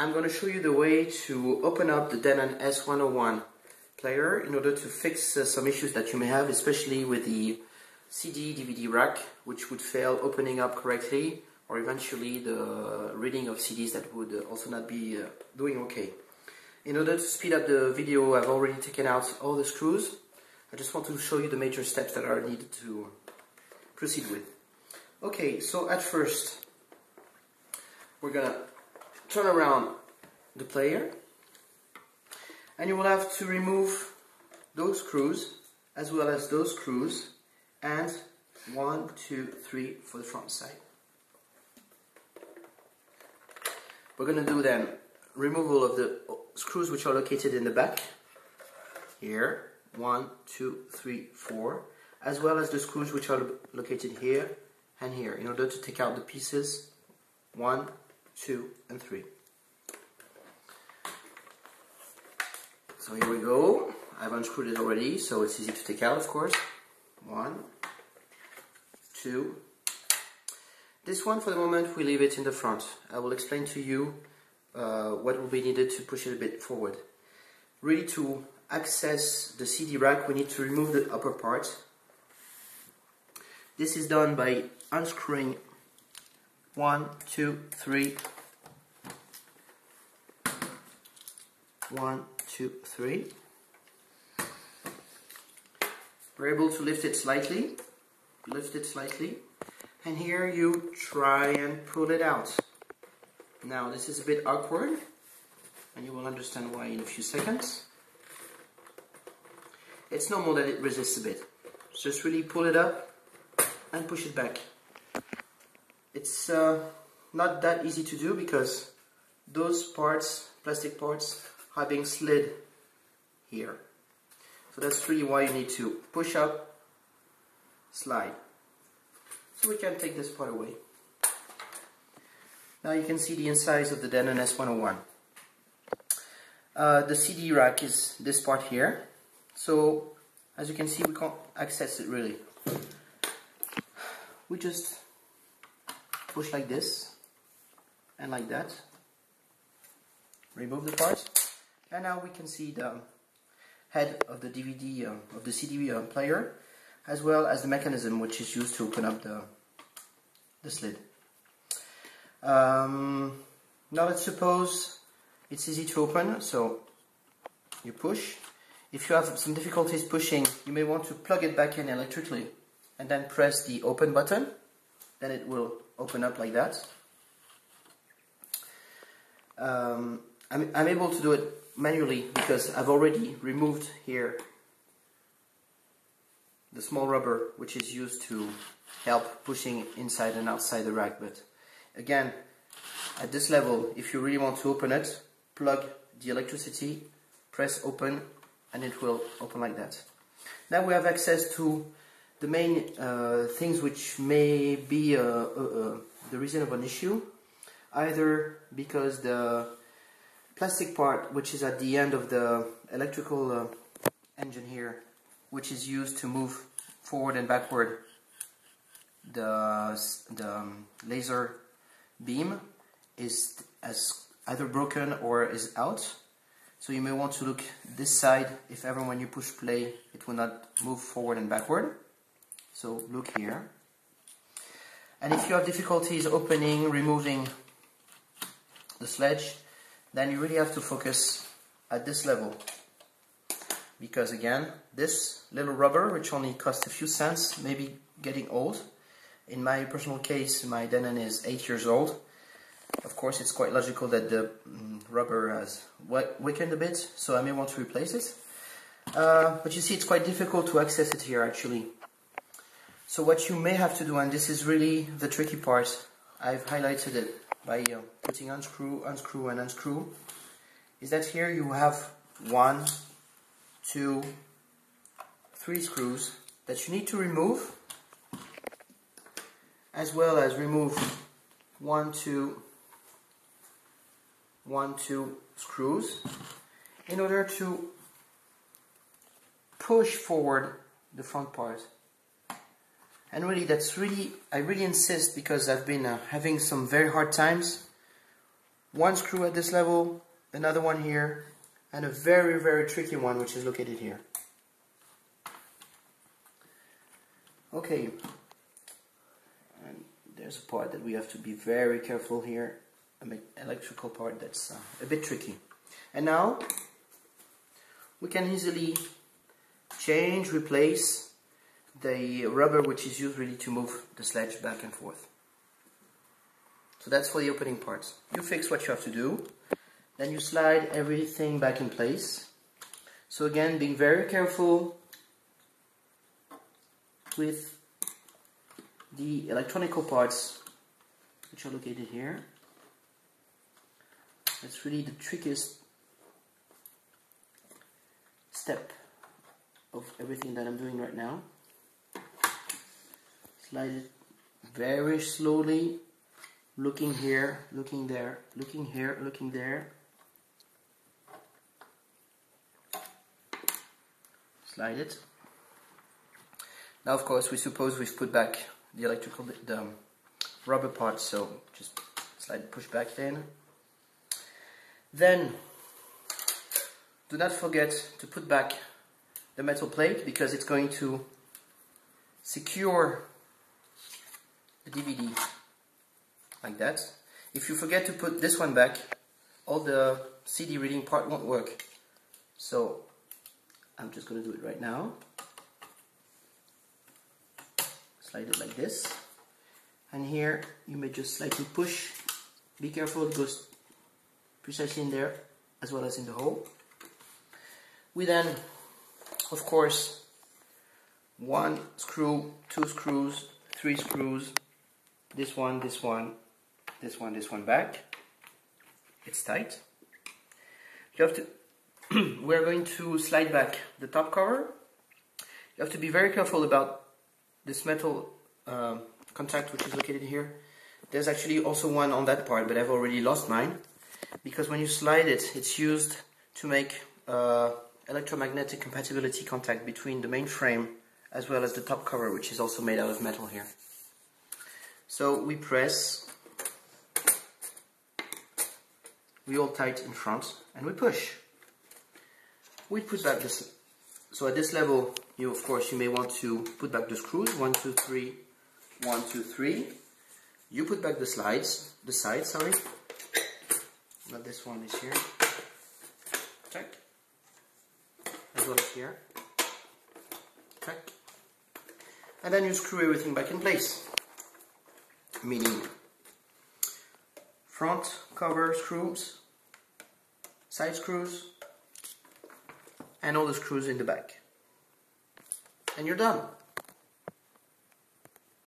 I'm going to show you the way to open up the Denon S101 player in order to fix some issues that you may have, especially with the CD-DVD rack, which would fail opening up correctly, or eventually the reading of CDs that would also not be doing okay. In order to speed up the video, I've already taken out all the screws. I just want to show you the major steps that are needed to proceed with. Okay, so at first, we're going to turn around the player, and you will have to remove those screws, as well as those screws, and 1, 2, 3 for the front side. We're going to do then removal of the screws which are located in the back, here, 1, 2, 3, 4, as well as the screws which are located here and here, in order to take out the pieces 1, 2, and 3. So here we go. I've unscrewed it already, so it's easy to take out, of course. 1, 2. This one, for the moment, we leave it in the front. I will explain to you what will be needed to push it a bit forward. Really, to access the CD rack, we need to remove the upper part. This is done by unscrewing 1, 2, 3. We're able to lift it slightly, and here you try and pull it out. Now this is a bit awkward, and you will understand why in a few seconds. It's normal that it resists a bit. Just really pull it up and push it back. It's not that easy to do because those parts, plastic parts, are being slid here. So that's really why you need to push up, slide. So we can take this part away. Now you can see the insides of the Denon S101. The CD rack is this part here. So as you can see, we can't access it really. We just push like this and like that, remove the part, and now we can see the head of the DVD of the CD player, as well as the mechanism which is used to open up the slid. Now let's suppose it's easy to open, so you push. If you have some difficulties pushing, you may want to plug it back in electrically and then press the open button, then it will open up like that. I'm able to do it manually because I've already removed here the small rubber which is used to help pushing inside and outside the rack. But again, at this level, if you really want to open it, plug the electricity, press open, and it will open like that. Now we have access to the main things which may be the reason of an issue, either because the plastic part which is at the end of the electrical engine here, which is used to move forward and backward the laser beam, is either broken or is out. So you may want to look this side if ever when you push play it will not move forward and backward. So look here. And if you have difficulties opening, removing the sledge, then you really have to focus at this level. Because again, this little rubber, which only costs a few cents, may be getting old. In my personal case, my Denon is 8 years old. Of course, it's quite logical that the rubber has weakened a bit, so I may want to replace it. But you see, it's quite difficult to access it here, actually. So what you may have to do, and this is really the tricky part, I've highlighted it by putting unscrew, unscrew and unscrew, is that here you have 1, 2, 3 screws that you need to remove, as well as remove 1, 2 screws in order to push forward the front part. And really, I really insist, because I've been having some very hard times one screw at this level, another one here, and a very, very tricky one which is located here. Okay, and there's a part that we have to be very careful here, an electrical part that's a bit tricky. And now we can easily change, replace the rubber which is used really to move the sledge back and forth. So that's for the opening parts. You fix what you have to do, then you slide everything back in place. So again, being very careful with the electronical parts which are located here. That's really the trickiest step of everything that I'm doing right now. Slide it very slowly, looking here, looking there, looking here, looking there. Slide it. Now, of course, we suppose we've put back the electrical, the rubber part, so just slide, push back in. Then, do not forget to put back the metal plate, because it's going to secure the DVD like that. If you forget to put this one back, all the CD reading part won't work. So, I'm just going to do it right now. Slide it like this, and here you may just slightly push. Be careful, it goes precisely in there as well as in the hole. We then, of course, one screw, two screws, three screws, this one, this one, this one, this one back. It's tight. You have to we're going to slide back the top cover. You have to be very careful about this metal contact which is located here. There's actually also one on that part, but I've already lost mine, because when you slide it, it's used to make electromagnetic compatibility contact between the main frame as well as the top cover, which is also made out of metal here. So we press, we hold tight in front, and we push. We put back this. So at this level, you of course, you may want to put back the screws, 1, 2, 3, 1, 2, 3. You put back the slides, the sides, sorry. Not this one, is here. Check. As well as here. Check. And then you screw everything back in place. Meaning front cover screws, side screws, and all the screws in the back. And you're done.